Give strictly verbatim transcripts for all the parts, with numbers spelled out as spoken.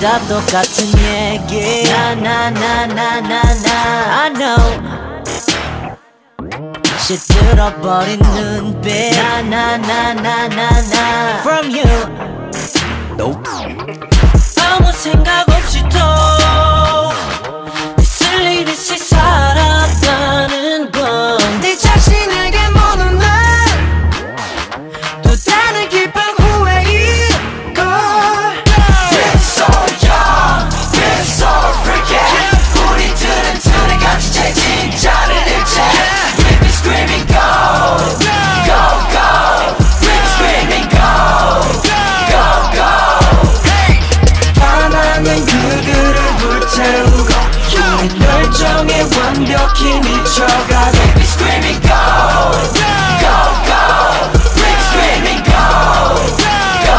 다 똑같은 얘기 나나나나나나 I know 시들어버린 눈빛 나나나나나나 From you Nope 아무 생각 없이도 있을 일 없이 살았다는 건 네 자신에게 모든 날 또 다른 기쁨 열정에 완벽히 미쳐가 Baby screaming go Go go Baby screaming go Go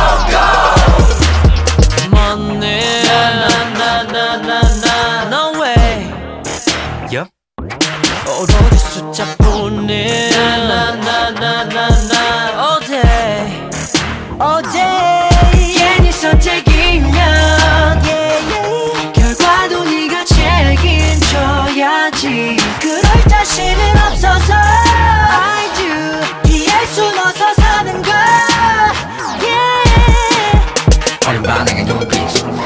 go Money 나나나나나 No way Yup 오로지 숫자뿐인 나나나나나 All day All day 괜히 선택이냐 그럴 자신은 없어서 I do 피할 순 없어 사는 걸 Yeah 어린 반응의 눈빛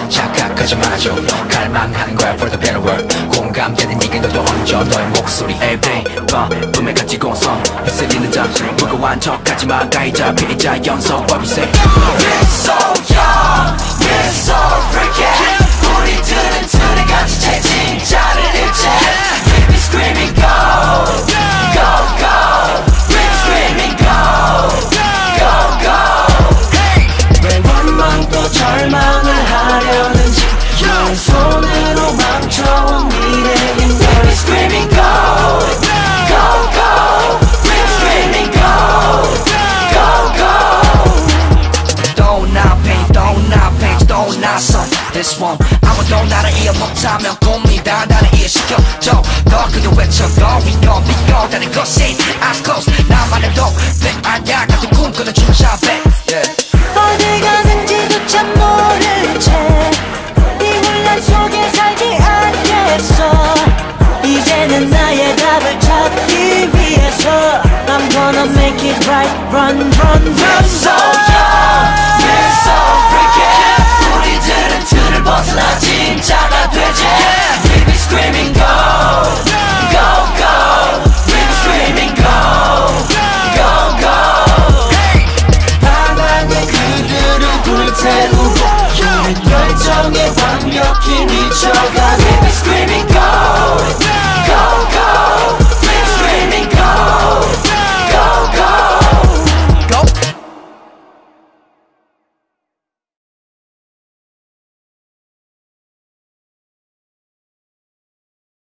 착각 거짓말하죠 갈망하는 거야 for the better world 공감되는 얘기들도 얹어 너의 목소리 Everyday 밤 꿈에 같이 공성 휩쓸리는 잠 무거운 척하지마 가해자 피해자 연속 What we say We're so young We're so freaking 우리들은 트랙같이 채진자를 일체 Screaming go, go, go, Rip screaming go, go, go 왜 원망 또 절망을 하려는지 너의 손으로 망쳐온 미래인 Rip screaming go, go, go Rip screaming go, go, go Don't not pain, don't not pain, don't not son This one 아무도 나를 이해 못하면 꿈이 다 나를 이해시켜줘 더 크게 외쳐 Go we go we go 다른 것이 Eyes closed 나만의 독백 아냐 같은 꿈 끊어주는 샤베 어디 가는지조차 모를 채 이 혼란 속에 살지 않겠어 이제는 나의 답을 찾기 위해서 I'm gonna make it right Run run run